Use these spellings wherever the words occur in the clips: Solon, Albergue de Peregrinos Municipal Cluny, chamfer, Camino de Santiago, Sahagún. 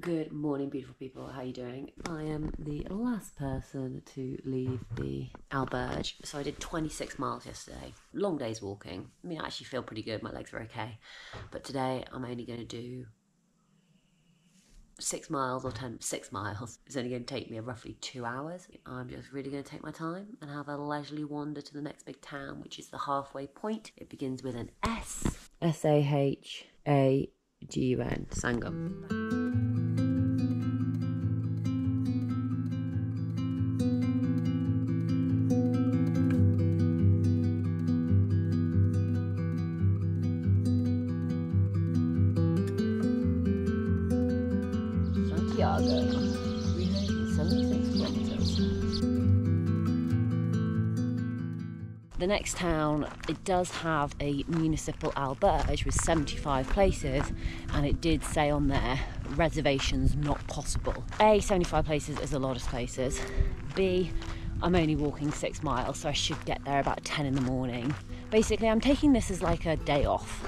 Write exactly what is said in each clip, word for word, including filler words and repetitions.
Good morning, beautiful people. How are you doing? I am the last person to leave the alberge. So I did twenty-six miles yesterday. Long days walking. I mean, I actually feel pretty good. My legs are okay. But today I'm only going to do six miles or ten, six miles. It's only going to take me roughly two hours. I'm just really going to take my time and have a leisurely wander to the next big town, which is the halfway point. It begins with an S. S A H A G U N. Sahagún. The next town, it does have a municipal alberge with seventy-five places, and it did say on there, reservations not possible. A, seventy-five places is a lot of places. B, I'm only walking six miles, so I should get there about ten in the morning. Basically, I'm taking this as like a day off,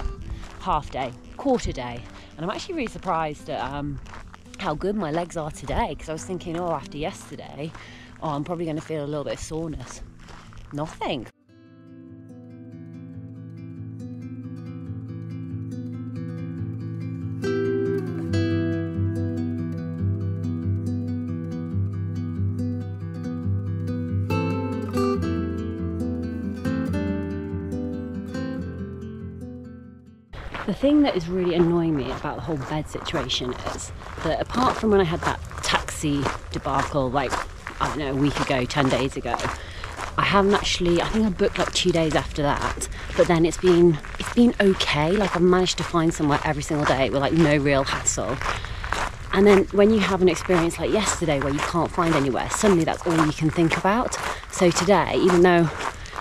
half day, quarter day, and I'm actually really surprised at um, how good my legs are today, because I was thinking, oh, after yesterday, oh, I'm probably going to feel a little bit of soreness. Nothing. The thing that is really annoying me about the whole bed situation is that, apart from when I had that taxi debacle, like, I don't know, a week ago, ten days ago, I haven't actually, I think I booked like two days after that, but then it's been, it's been okay. Like, I've managed to find somewhere every single day with like no real hassle. And then when you have an experience like yesterday where you can't find anywhere, suddenly that's all you can think about. So today, even though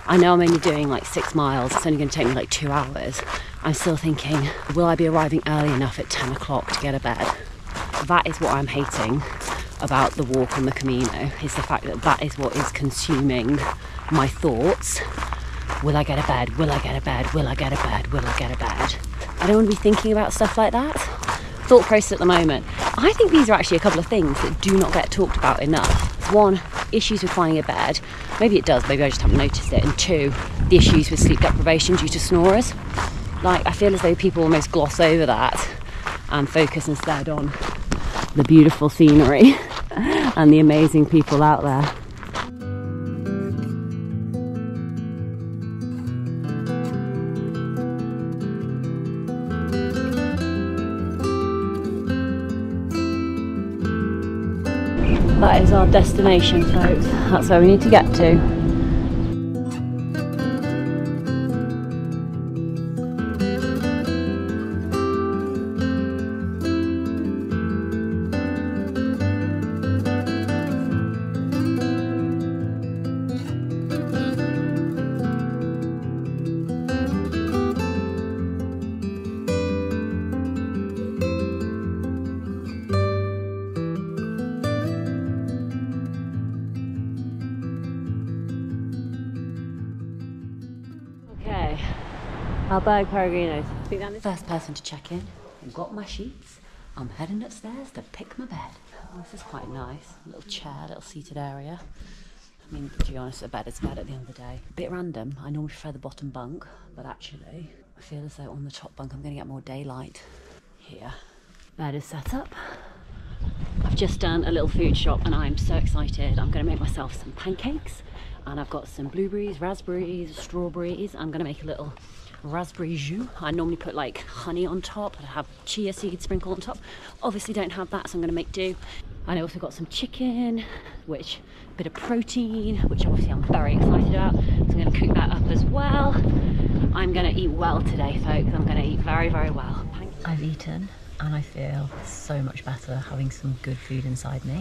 I know I'm only doing like six miles, it's only going to take me like two hours, I'm still thinking, will I be arriving early enough at ten o'clock to get a bed? That is what I'm hating about the walk on the Camino, is the fact that that is what is consuming my thoughts. Will I get a bed? Will I get a bed? Will I get a bed? Will I get a bed? I don't want to be thinking about stuff like that. Thought process at the moment. I think these are actually a couple of things that do not get talked about enough. One, issues with finding a bed. Maybe it does, maybe I just haven't noticed it. And two, the issues with sleep deprivation due to snorers. Like, I feel as though people almost gloss over that and focus instead on the beautiful scenery and the amazing people out there. That is our destination, folks. That's where we need to get to. Albergue Peregrinos. First person to check in. I've got my sheets. I'm heading upstairs to pick my bed. Oh, this is quite nice. A little chair, little seated area. I mean, to be honest, a bed is a bed at the end of the day. A bit random. I normally prefer the bottom bunk, but actually, I feel as though on the top bunk I'm going to get more daylight here. Bed is set up. I've just done a little food shop and I'm so excited. I'm going to make myself some pancakes, and I've got some blueberries, raspberries, strawberries. I'm going to make a little raspberry jus. I normally put like honey on top, but I have chia seeds sprinkled on top. Obviously don't have that, so I'm going to make do. And I also got some chicken, which a bit of protein, which obviously I'm very excited about, so I'm going to cook that up as well. I'm going to eat well today, folks. I'm going to eat very, very well. I've eaten and I feel so much better having some good food inside me.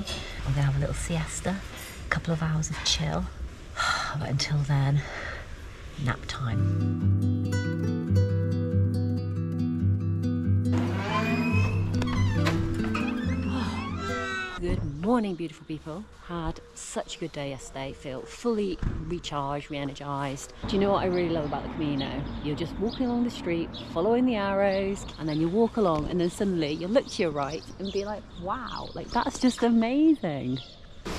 I'm going to have a little siesta, a couple of hours of chill, but until then, nap time. Good morning, beautiful people. Had such a good day yesterday. Feel fully recharged, re-energized. Do you know what I really love about the Camino? You're just walking along the street, following the arrows, and then you walk along, and then suddenly you look to your right and be like, wow, like that's just amazing. I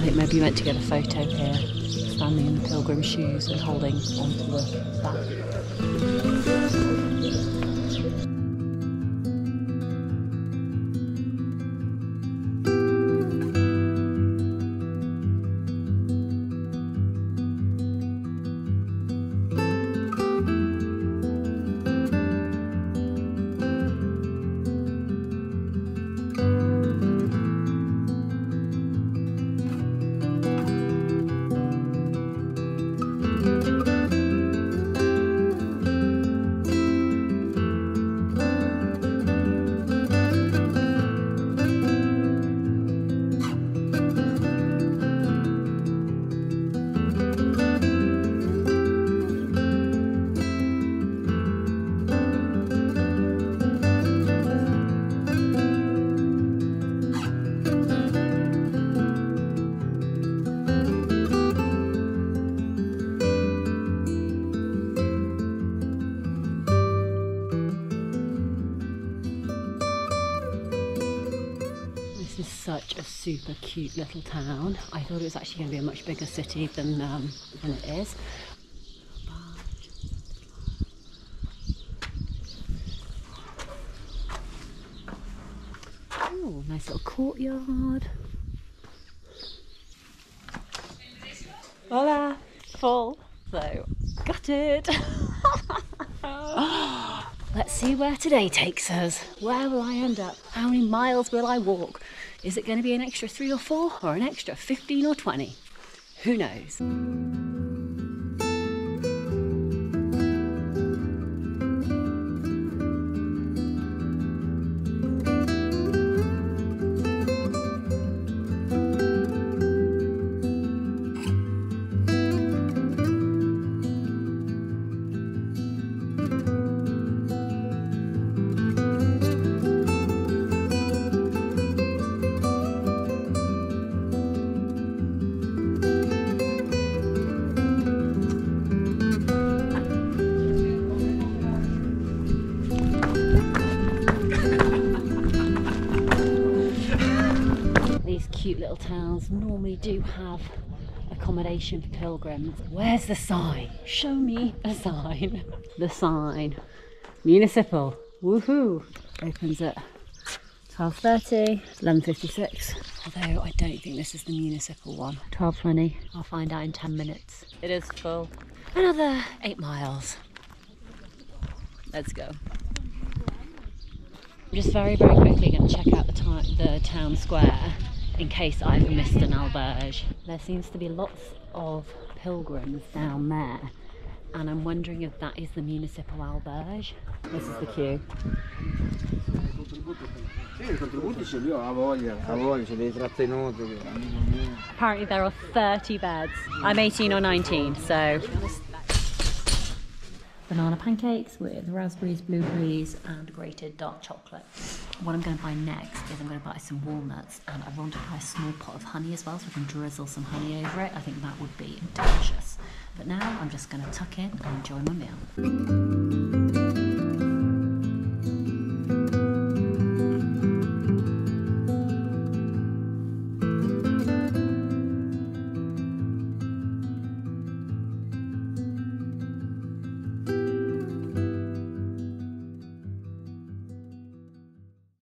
think maybe you meant to get a photo here. Standing in the pilgrim shoes and holding onto the back. This is such a super cute little town. I thought it was actually going to be a much bigger city than, um, than it is. Oh, nice little courtyard. Hola! Full. So, got it! Let's see where today takes us. Where will I end up? How many miles will I walk? Is it going to be an extra three or four, or an extra fifteen or twenty? Who knows? Cute little towns normally do have accommodation for pilgrims. Where's the sign? Show me a sign. The sign. Municipal. Woohoo! Opens at twelve thirty, eleven fifty-six. Although I don't think this is the municipal one. twelve twenty. I'll find out in ten minutes. It is full. Another eight miles. Let's go. I'm just very, very quickly going to check out the, the town square. In case I've missed an auberge. There seems to be lots of pilgrims down there, and I'm wondering if that is the municipal auberge. This is the queue. Apparently there are thirty beds. I'm eighteen or nineteen, so... Banana pancakes with raspberries, blueberries and grated dark chocolate. What I'm going to buy next is I'm going to buy some walnuts, and I want to buy a small pot of honey as well, so I can drizzle some honey over it. I think that would be delicious. But now I'm just going to tuck in and enjoy my meal.